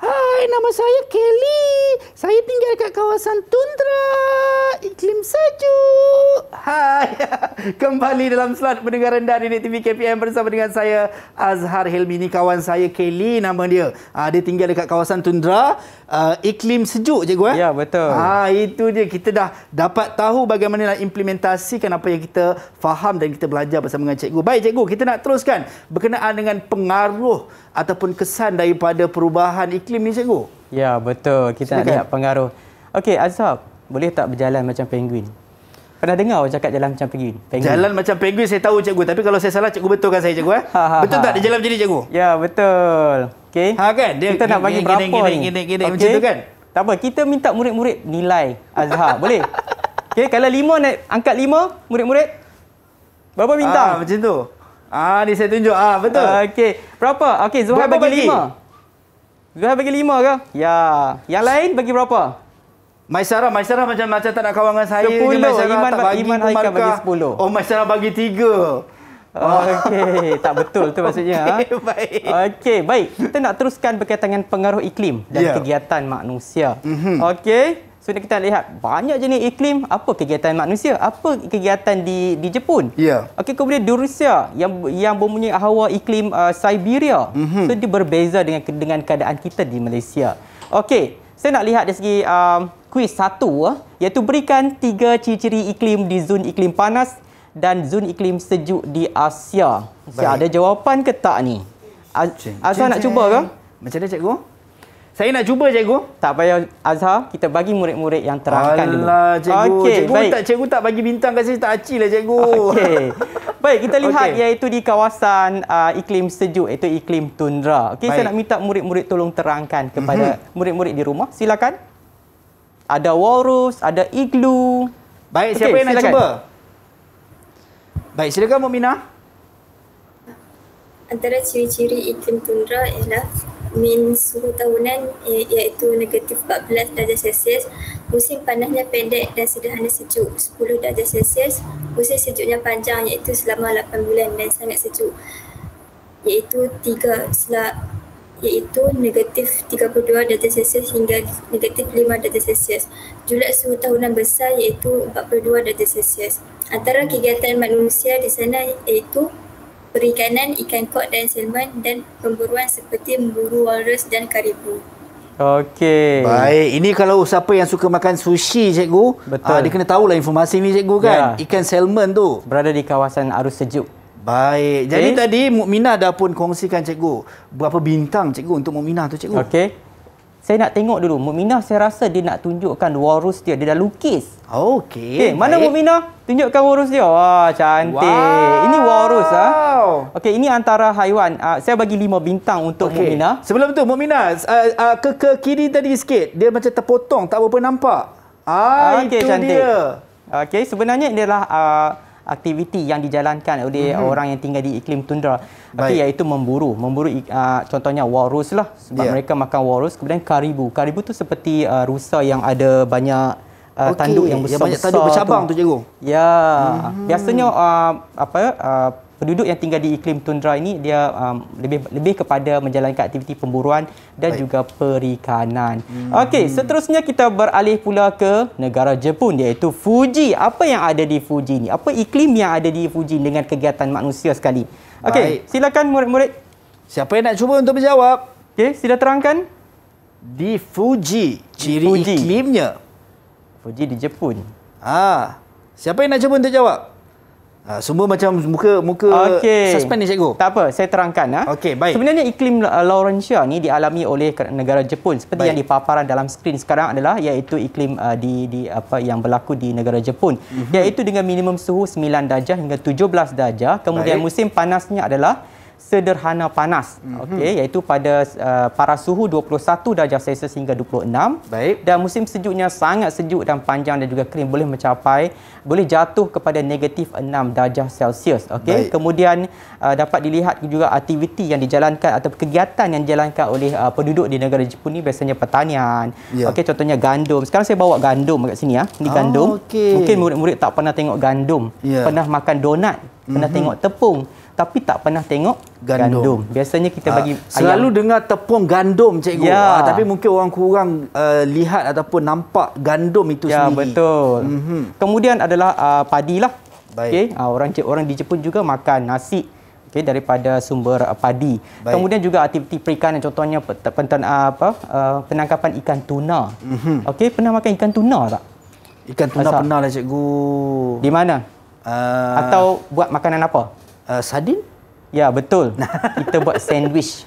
Hai, nama saya Kelly. Saya tinggal kat kawasan tundra, iklim sejuk. Hai, kembali dalam slot Mendengar Rendah di Didik T V K P M bersama dengan saya Azhar Hilmi. Ni kawan saya Kelly nama dia. Ha, dia tinggal dekat kawasan tundra, uh, iklim sejuk cikgu eh. Ya, betul. Ha, itu dia, kita dah dapat tahu bagaimana nak implementasikan apa yang kita faham dan kita belajar bersama dengan cikgu. Baik cikgu, kita nak teruskan berkenaan dengan pengaruh ataupun kesan daripada perubahan iklim ni cikgu. Ya, betul. Kita Silakan. Nak lihat pengaruh. Okey, Azhar, boleh tak berjalan macam penguin? Pernah dengar orang cakap jalan macam penguin? penguin? Jalan macam penguin saya tahu cikgu, tapi kalau saya salah cikgu betulkan saya cikgu eh. Ha, ha, betul ha. tak dia jalan macam ni cikgu? Ya, betul. Okey. Ha kan? Dia kita nak bagi berapa ni? Gini-gini macam tu kan? Tak apa, kita minta murid-murid nilai Azhar. Boleh? Okey, kalau lima naik angkat lima murid-murid. Berapa bintang? Ah, macam tu. Ah, ni saya tunjuk. Ah, betul. Uh, Okey. Berapa? Okey, Zuhai berapa bagi lima. Zuhai bagi lima ke? Ya. Yang lain bagi berapa? Maisarah, Maisarah macam macam tak nak kawan dengan saya. sepuluh. Maisarah Iman tak bagi, Iman Haikal bagi sepuluh. Oh, Maisarah bagi tiga. Oh, okey, tak betul tu maksudnya. Okey, ha? Baik. Okey, baik. Kita nak teruskan berkaitan dengan pengaruh iklim dan yeah. kegiatan manusia. Mm-hmm. Okey, so kita lihat banyak jenis iklim, apa kegiatan manusia, apa kegiatan di di Jepun. Yeah. Okey, kemudian di Rusia yang yang mempunyai hawa iklim uh, Siberia. Mm-hmm. So dia berbeza dengan dengan keadaan kita di Malaysia. Okey, saya nak lihat dari segi um, kuis satu, iaitu berikan tiga ciri-ciri iklim di zon iklim panas dan zon iklim sejuk di Asia. Saya ada jawapan ke tak ni? Azhar nak cuba ke? Macam mana cikgu? Saya nak cuba cikgu. Tak payah Azhar, kita bagi murid-murid yang terangkan dulu. Alah cikgu, okay, cikgu, tak, cikgu tak bagi bintang kat saya, tak aci lah cikgu. Okay. Baik, kita lihat okay. iaitu di kawasan uh, iklim sejuk, iaitu iklim tundra. Okay, saya nak minta murid-murid tolong terangkan kepada murid-murid mm -hmm. di rumah. Silakan. Ada walrus, ada iglu. Baik, okay, siapa yang silakan nak cuba? Baik, silakan Mukminah. Antara ciri-ciri iklim tundra ialah min suhu tahunan iaitu negatif empat belas darjah Celsius, musim panasnya pendek dan sederhana sejuk sepuluh darjah Celsius, musim sejuknya panjang iaitu selama lapan bulan dan sangat sejuk iaitu tiga selap iaitu negatif tiga puluh dua darjah Celsius hingga negatif lima darjah Celsius. Julak suhu tahunan besar iaitu empat puluh dua darjah Celsius. Antara kegiatan manusia di sana iaitu perikanan, ikan kod dan salmon dan pemburuan seperti memburu walrus dan karibu. Okey. Baik, ini kalau siapa yang suka makan sushi cikgu, betul. Aa, dia kena tahulah informasi ni cikgu kan. Ya. Ikan salmon tu berada di kawasan arus sejuk. Baik. Okay. Jadi tadi Mukminah dah pun kongsikan cikgu berapa bintang cikgu untuk Mukminah tu cikgu. Okey. Saya nak tengok dulu. Mukminah saya rasa dia nak tunjukkan walrus dia. Dia dah lukis. Okey. Okay. Mana Mukminah? Tunjukkan walrus dia. Wah, cantik. Wow. Ini walrus ah. Ha? Okey, ini antara haiwan. Uh, saya bagi lima bintang untuk okay. Mukminah. Sebelum tu Mukminah uh, uh, ke ke kiri tadi sikit. Dia macam terpotong, tak apa nampak. Ah, okay, itu cantik dia. Okey, sebenarnya ini adalah uh, aktiviti yang dijalankan oleh mm-hmm. orang yang tinggal di iklim tundra. Okey, iaitu memburu. Memburu uh, contohnya walrus lah. Sebab yeah. mereka makan walrus. Kemudian karibu. Karibu tu seperti uh, rusa yang ada banyak uh, okay. tanduk yang besar-besar. Yang banyak tanduk bercabang tu, tu cikgu. Ya. Mm-hmm. Biasanya uh, apa uh, penduduk yang tinggal di iklim tundra ini dia um, lebih lebih kepada menjalankan aktiviti pemburuan dan baik. Juga perikanan. Hmm. Okey, seterusnya kita beralih pula ke negara Jepun iaitu Fuji. Apa yang ada di Fuji ni? Apa iklim yang ada di Fuji dengan kegiatan manusia sekali? Okey, silakan murid-murid. Siapa yang nak cuba untuk menjawab? Okey, sila terangkan. Di Fuji, ciri Fuji. Iklimnya. Fuji di Jepun. Ah, siapa yang nak cuba untuk jawab? Ha, semua macam muka muka okay. suspend ni cikgu. Tak apa, saya terangkan. Ha? Okay, baik. Sebenarnya iklim Laurentia ni dialami oleh negara Jepun. Seperti baik. Yang dipaparan dalam skrin sekarang adalah iaitu iklim uh, di di apa yang berlaku di negara Jepun. Mm-hmm. Iaitu dengan minimum suhu sembilan darjah hingga tujuh belas darjah. Kemudian baik. Musim panasnya adalah sederhana panas. Mm-hmm. Okey, iaitu pada uh, para suhu dua puluh satu darjah Celsius hingga dua puluh enam. Baik. Dan musim sejuknya sangat sejuk dan panjang dan juga kering, boleh mencapai boleh jatuh kepada negatif enam darjah Celsius. Okey, kemudian uh, dapat dilihat juga aktiviti yang dijalankan atau kegiatan yang dijalankan oleh uh, penduduk di negara Jepun ni biasanya pertanian. Yeah. Okey, contohnya gandum. Sekarang saya bawa gandum kat sini ya. Ini oh, gandum. Okay. Mungkin murid-murid tak pernah tengok gandum. Yeah. Pernah makan donat, mm-hmm. pernah tengok tepung, tapi tak pernah tengok gandum. gandum. Biasanya kita bagi ha, selalu ayam. Dengar tepung gandum cikgu. Ya. Ha, tapi mungkin orang kurang uh, lihat ataupun nampak gandum itu ya, sendiri. Ya, betul. Mm-hmm. Kemudian adalah uh, padi lah. Okey, uh, orang orang di Jepun juga makan nasi okey daripada sumber uh, padi. Baik. Kemudian juga aktiviti perikanan contohnya penten, uh, apa uh, penangkapan ikan tuna. Mm-hmm. Okey, pernah makan ikan tuna tak? Ikan tuna Asal. Pernah lah cikgu. Di mana? Uh... Atau buat makanan apa? Uh, sardin? Ya, betul. Kita buat sandwich.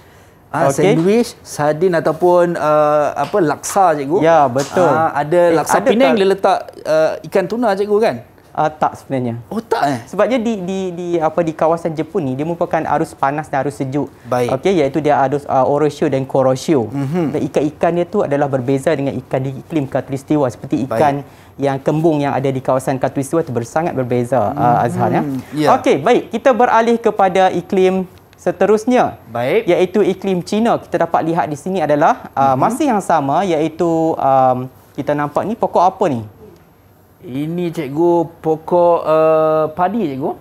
Ah, okay. Sandwich, sardin ataupun uh, apa laksa cikgu. Ya, betul. Uh, ada eh, laksa ada Penang dia letak uh, ikan tuna cikgu kan? Uh, tak sebenarnya. Oh, tak eh. Sebabnya di di di apa di kawasan Jepun ni dia merupakan arus panas dan arus sejuk. Okey, iaitu dia arus uh, oroshio dan korosho. Mm -hmm. Dan ikan-ikan dia tu adalah berbeza dengan ikan di iklim khatulistiwa seperti ikan Baik. yang kembung yang ada di kawasan Katulistiwa itu sangat berbeza, hmm. uh, Azhar. Ya? Yeah. Okey, baik. Kita beralih kepada iklim seterusnya. Baik. Iaitu iklim China. Kita dapat lihat di sini adalah uh, mm-hmm. masih yang sama, iaitu um, kita nampak ni pokok apa ni? Ini cikgu pokok uh, padi cikgu.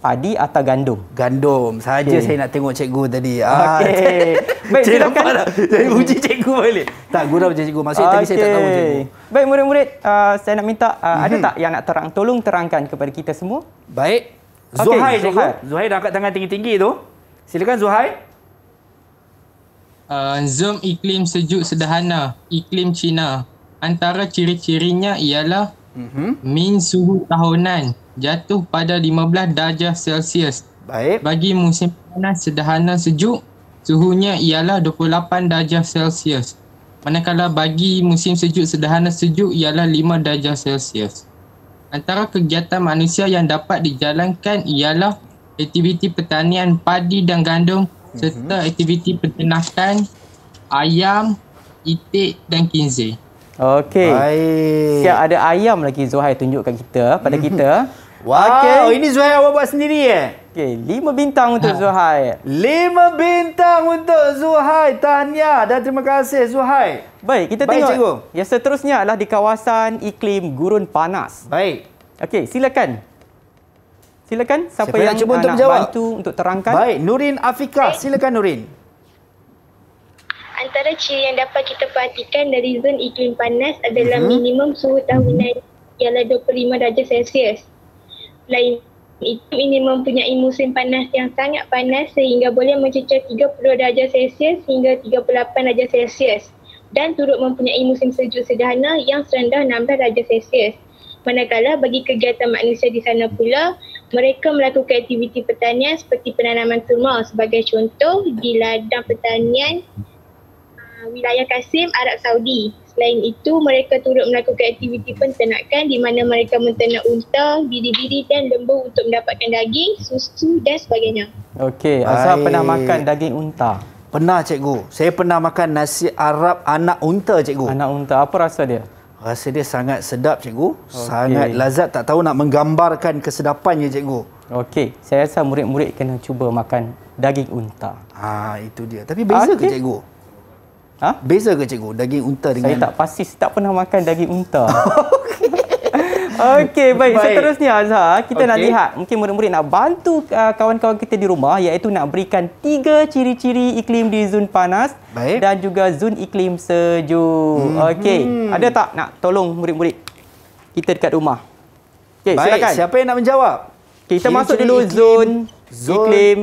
Padi atau gandum? Gandum saja okay. Saya nak tengok cikgu tadi. Ah. Okey. Baik, silakan. Saya uji cikgu balik. Tak gurau je cikgu. Maksud okay. tadi saya tak tahu cikgu. Baik, murid-murid, uh, saya nak minta uh, mm-hmm. ada tak yang nak terang tolong terangkan kepada kita semua? Baik. Okay. Zuhai cikgu. Zuhai dah angkat tangan tinggi-tinggi tu. Silakan Zuhai. Uh, zoom iklim sejuk sederhana, iklim China. Antara ciri-cirinya ialah mm-hmm. min suhu tahunan jatuh pada lima belas darjah Celsius. Baik. Bagi musim panas sederhana sejuk, suhunya ialah dua puluh lapan darjah Celsius. Manakala bagi musim sejuk sederhana sejuk ialah lima darjah Celsius. Antara kegiatan manusia yang dapat dijalankan ialah aktiviti pertanian padi dan gandum serta aktiviti peternakan ayam, itik dan kinzir. Okey. Siap, ada ayam lagi Zuhai tunjukkan kita pada kita. Wah, wow, okay. Ini Zuhai awak buat sendiri eh? Okey, lima bintang untuk ha. Zuhai. Lima bintang untuk Zuhai. Tahniah dan terima kasih Zuhai. Baik, kita Baik, tengok. Cikgu. Yang seterusnya adalah di kawasan iklim gurun panas. Baik. Okey, silakan. Silakan siapa, siapa yang, yang cuba untuk nak menjawab? Bantu untuk terangkan. Baik, Nurin Afiqah. Silakan Nurin. Antara ciri yang dapat kita perhatikan dari zon iklim panas adalah uh-huh. minimum suhu tahunan ialah dua puluh lima darjah Celsius. Selain itu, ini mempunyai musim panas yang sangat panas sehingga boleh mencecah tiga puluh darjah Celsius hingga tiga puluh lapan darjah Celsius dan turut mempunyai musim sejuk sederhana yang serendah enam belas darjah Celsius. Manakala bagi kegiatan manusia di sana pula, mereka melakukan aktiviti pertanian seperti penanaman kurma sebagai contoh di ladang pertanian wilayah Kasim, Arab Saudi. Selain itu, mereka turut melakukan aktiviti penternakan di mana mereka menternak unta, biri-biri dan lembu untuk mendapatkan daging, susu dan sebagainya. Okey, Azhar pernah makan daging unta? Pernah, cikgu. Saya pernah makan nasi Arab anak unta, cikgu. Anak unta, apa rasa dia? Rasa dia sangat sedap, cikgu. Okay. Sangat lazat, tak tahu nak menggambarkan kesedapannya, cikgu. Okey, saya rasa murid-murid kena cuba makan daging unta. Ah, itu dia. Tapi beza okay. ke, cikgu? Ha? Beza ke cikgu daging unta dengan... Saya tak pasti, saya tak pernah makan daging unta. Okey, baik. baik. Seterusnya Azhar, kita okay. nak lihat. Mungkin murid-murid nak bantu kawan-kawan uh, kita di rumah, iaitu nak berikan tiga ciri-ciri iklim di zon panas baik. Dan juga zon iklim sejuk. Hmm. Okey, ada tak nak tolong murid-murid kita dekat rumah? Okey, silakan. Siapa yang nak menjawab? Okay, kita ciri-ciri masuk dulu iklim, zon, zon iklim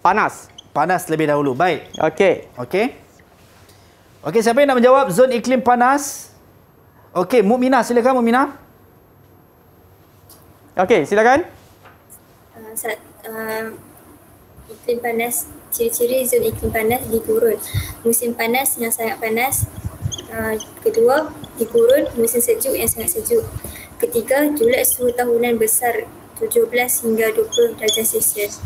panas. Panas lebih dahulu. Baik. Okey. Okey. Okey, siapa yang nak menjawab zon iklim panas? Okey, Mukminah, silakan Mukminah. Okey, silakan. Uh, saat, uh, iklim panas, ciri-ciri zon iklim panas di gurun. Musim panas yang sangat panas. Uh, kedua, di gurun, musim sejuk yang sangat sejuk. Ketiga, julat suhu tahunan besar tujuh belas hingga dua puluh darjah Celsius.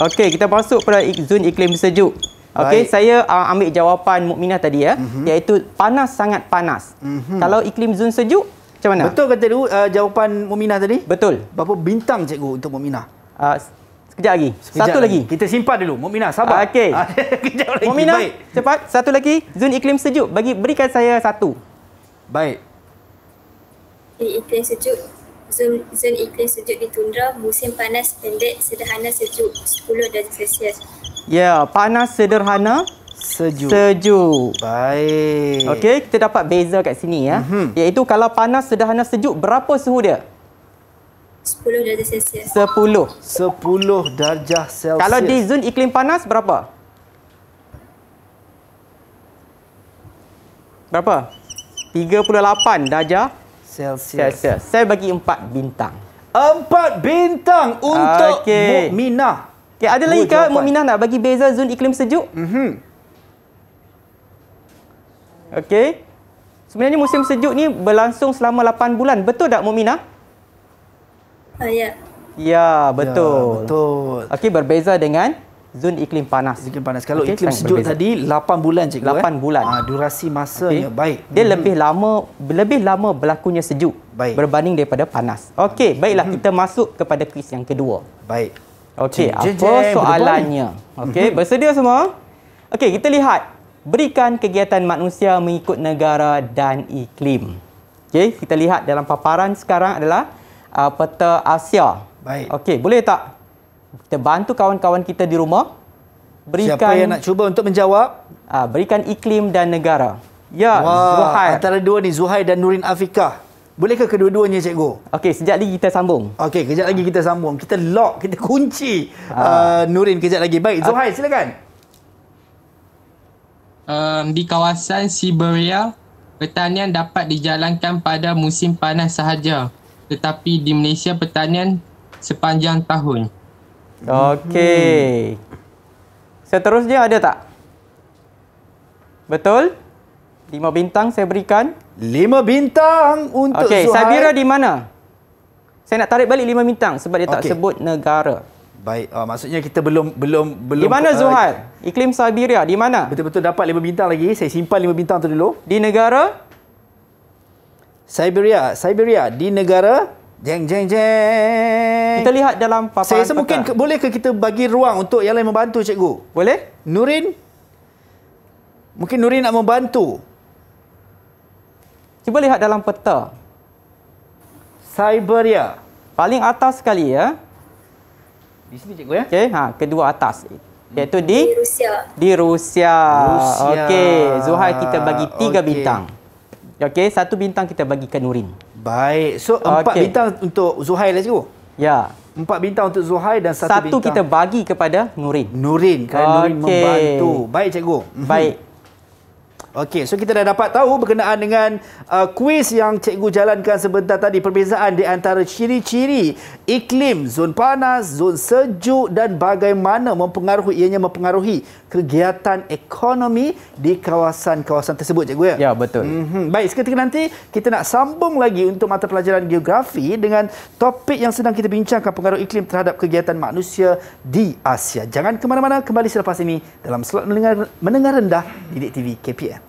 Okey, kita masuk pada zon iklim sejuk. Okey, saya uh, ambil jawapan Mukminah tadi ya, mm-hmm. iaitu panas sangat panas. Mm-hmm. Kalau iklim zon sejuk, macam mana? Betul kata uh, jawapan Mukminah tadi? Betul. Berapa bintang cikgu untuk Mukminah? Uh, sekejap lagi. Sekejap satu lagi. lagi. Kita simpan dulu. Mukminah, sabar. Okey. Sekejap lagi. Mukminah, cepat. Satu lagi, zon iklim sejuk. Bagi berikan saya satu. Baik. Iklim sejuk. Zon, zon iklim sejuk di tundra, musim panas pendek, sederhana sejuk, sepuluh darjah Celsius. Ya, yeah, panas sederhana sejuk. Sejuk. Baik. Okey, kita dapat beza kat sini ya. Mm-hmm. Iaitu kalau panas sederhana sejuk berapa suhu dia? sepuluh darjah Celsius. sepuluh. sepuluh darjah Celsius. Kalau di zon iklim panas berapa? Berapa? tiga puluh lapan darjah Celsius. Celsius. Saya bagi empat bintang. empat bintang untuk okay. Mukminah. Okay, ada lagi ke Mukminah nak bagi beza zon iklim sejuk? Mm-hmm. Okey. Sebenarnya musim sejuk ni berlangsung selama lapan bulan. Betul tak Mukminah? Uh, ya. Ya, betul. Ya, betul. Okey, berbeza dengan zon iklim panas. Iklim panas. Kalau okay, iklim sejuk berbeza. Tadi lapan bulan cikgu. lapan eh? bulan. Ah, durasi masanya okay. baik. Dia hmm. lebih lama lebih lama berlakunya sejuk baik. berbanding daripada panas. Okey, baiklah hmm. kita masuk kepada kuis yang kedua. Baik. Okey, apa jeng, soalannya? Okey, bersedia semua? Okey, kita lihat. Berikan kegiatan manusia mengikut negara dan iklim. Okey, kita lihat dalam paparan sekarang adalah uh, peta Asia. Baik. Okey, boleh tak kita bantu kawan-kawan kita di rumah? Berikan, siapa yang nak cuba untuk menjawab? Uh, berikan iklim dan negara. Ya, wah, Zuhai. Antara dua ni, Zuhai dan Nurin Afiqah. Bolehkah kedua-duanya cikgu? Okey, sekejap lagi kita sambung. Okey, kejap lagi kita sambung. Kita lock, kita kunci uh, Nurin kejap lagi. Baik, Zuhai uh, silakan. Um, di kawasan Siberia, pertanian dapat dijalankan pada musim panas sahaja. Tetapi di Malaysia, pertanian sepanjang tahun. Okey. Seterusnya ada tak? Betul? Lima bintang saya berikan. Lima bintang untuk okay, Zuhai. Okey, Siberia di mana? Saya nak tarik balik lima bintang sebab dia okay. tak sebut negara. Baik, oh, maksudnya kita belum belum belum. Di mana Zuhai? Uh, Iklim Siberia di mana? Betul-betul dapat lima bintang lagi. Saya simpan lima bintang tu dulu. Di negara Siberia, Siberia di negara jeng jeng jeng. Kita lihat dalam paparan. Saya rasa mungkin ke, bolehkah kita bagi ruang untuk yang lain membantu cikgu? Boleh? Nurin? Mungkin Nurin nak membantu. Cuba lihat dalam peta. Siberia. Paling atas sekali ya. Di sini cikgu ya. Okey, ha, kedua atas. Iaitu di, di Rusia. Di Rusia. Rusia. Okey, Zuhai kita bagi tiga okay. bintang. Okey, satu bintang kita bagi ke Nurin. Baik. So, empat okay. bintang untuk Zuhai lah cikgu. Ya. Empat bintang untuk Zuhai dan satu, satu bintang. Satu kita bagi kepada Nurin. Nurin, kerana okay. Nurin membantu. Baik cikgu. Baik. Okey, so kita dah dapat tahu berkenaan dengan uh, kuis yang cikgu jalankan sebentar tadi. Perbezaan di antara ciri-ciri iklim, zon panas, zon sejuk dan bagaimana mempengaruhi, ianya mempengaruhi kegiatan ekonomi di kawasan-kawasan tersebut, cikgu ya? Ya, betul. Mm-hmm. Baik, seketika nanti kita nak sambung lagi untuk mata pelajaran geografi dengan topik yang sedang kita bincangkan, pengaruh iklim terhadap kegiatan manusia di Asia. Jangan ke mana-mana, kembali selepas ini dalam slot menengah, menengah rendah Didik T V K P M.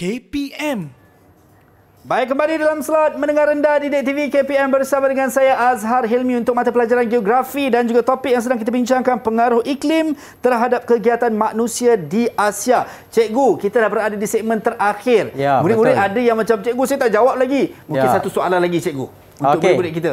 K P M. Baik, kembali dalam slot Mendengar Rendah di Didik T V K P M bersama dengan saya Azhar Hilmi untuk mata pelajaran geografi dan juga topik yang sedang kita bincangkan, pengaruh iklim terhadap kegiatan manusia di Asia. Cikgu, kita dah berada di segmen terakhir. Murid-murid ya, ada yang macam cikgu saya tak jawab lagi. Mungkin ya. satu soalan lagi cikgu untuk okay. murid-murid kita.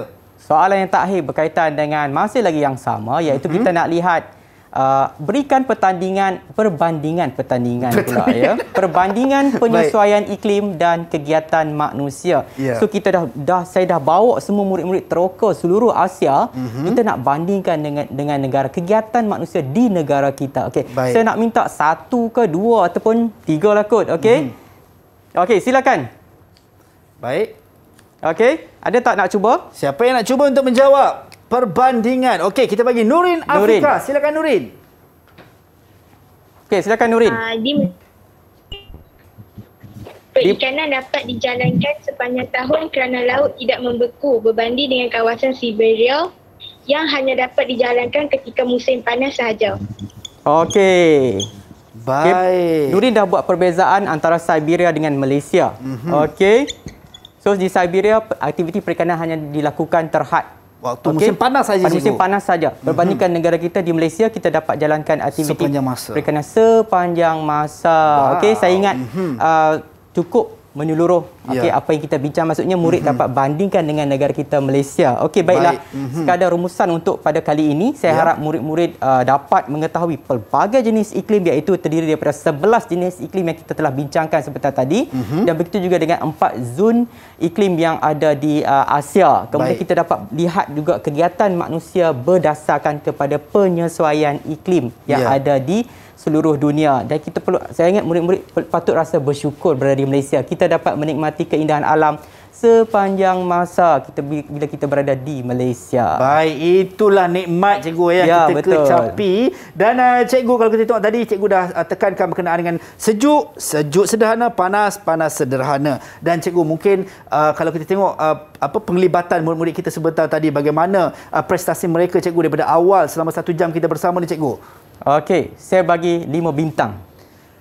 Soalan yang terakhir berkaitan dengan masih lagi yang sama, iaitu mm-hmm. kita nak lihat Uh, berikan pertandingan perbandingan pertandingan pula ya. Perbandingan penyesuaian iklim dan kegiatan manusia. Yeah. So kita dah dah saya dah bawa semua murid-murid teroka seluruh Asia, mm-hmm. kita nak bandingkan dengan dengan negara, kegiatan manusia di negara kita. Okey. Saya nak minta satu ke dua ataupun tiga lah kot, okey? Mm. Okey, silakan. Baik. Okey, ada tak nak cuba? Siapa yang nak cuba untuk menjawab? Perbandingan. Okey, kita bagi Nurin, Nurin. Afiqah. Silakan Nurin. Okey, silakan Nurin. Uh, di... Perikanan dapat dijalankan sepanjang tahun kerana laut tidak membeku berbanding dengan kawasan Siberia yang hanya dapat dijalankan ketika musim panas sahaja. Okey. Baik. Okay. Nurin dah buat perbezaan antara Siberia dengan Malaysia. Mm-hmm. Okey. So di Siberia aktiviti perikanan hanya dilakukan terhad waktu okay. musim panas saja. Pada musim panas saja. Berbandingkan mm-hmm. negara kita di Malaysia, kita dapat jalankan aktiviti sepanjang masa. Perikanan sepanjang masa. Wow. Okey, saya ingat mm-hmm. uh, cukup menyeluruh. Okey, yeah. Apa yang kita bincang maksudnya murid mm-hmm. dapat bandingkan dengan negara kita Malaysia. Okey, baiklah. Baik. Mm-hmm. Sekadar rumusan untuk pada kali ini, saya yeah. harap murid-murid uh, dapat mengetahui pelbagai jenis iklim, iaitu terdiri daripada sebelas jenis iklim yang kita telah bincangkan sebentar tadi, mm-hmm. dan begitu juga dengan empat zon iklim yang ada di uh, Asia. Kemudian baik. Kita dapat lihat juga kegiatan manusia berdasarkan kepada penyesuaian iklim yang yeah. ada di seluruh dunia. Dan kita perlu, saya ingat murid-murid patut rasa bersyukur berada di Malaysia. Kita dapat menikmati keindahan alam sepanjang masa kita bila kita berada di Malaysia. Baik, itulah nikmat cikgu yang ya, kita betul. kecapi. Dan uh, cikgu, kalau kita tengok tadi, cikgu dah uh, tekankan berkenaan dengan sejuk, sejuk sederhana, panas, panas sederhana. Dan cikgu mungkin uh, kalau kita tengok uh, apa penglibatan murid-murid kita sebentar tadi, bagaimana uh, prestasi mereka cikgu daripada awal selama satu jam kita bersama ni cikgu? Okey, saya bagi lima bintang.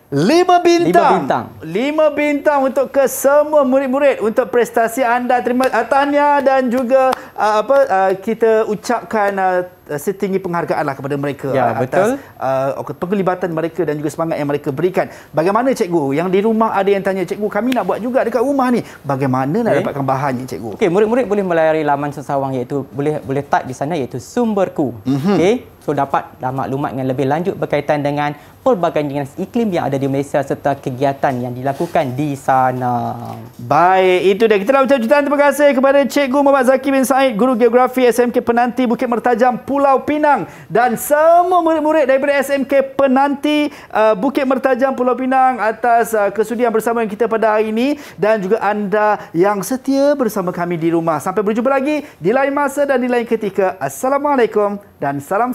Lima bintang. Lima bintang. Lima bintang untuk kesemua murid-murid untuk prestasi anda. Terima kasih, tahniah, dan juga uh, apa uh, kita ucapkan uh, setinggi penghargaanlah kepada mereka ya, atas betul. Uh, penglibatan mereka dan juga semangat yang mereka berikan. Bagaimana cikgu? Yang di rumah ada yang tanya, cikgu kami nak buat juga dekat rumah ni. Bagaimana okay. nak dapatkan bahannya cikgu? Okey, murid-murid boleh melayari laman sesawang, iaitu boleh boleh type di sana, iaitu sumberku. Mm-hmm. Okey. So dapatlah maklumat yang lebih lanjut berkaitan dengan pelbagai jenis iklim yang ada di Malaysia serta kegiatan yang dilakukan di sana. Baik, itu dia. Kita dah ucap jutaan terima kasih kepada Cikgu Muhammad Zaki bin Said, Guru Geografi S M K Penanti Bukit Mertajam, Pulau Pinang, dan semua murid-murid daripada S M K Penanti uh, Bukit Mertajam, Pulau Pinang atas uh, kesudian bersama kita pada hari ini, dan juga anda yang setia bersama kami di rumah. Sampai berjumpa lagi di lain masa dan di lain ketika. Assalamualaikum dan salam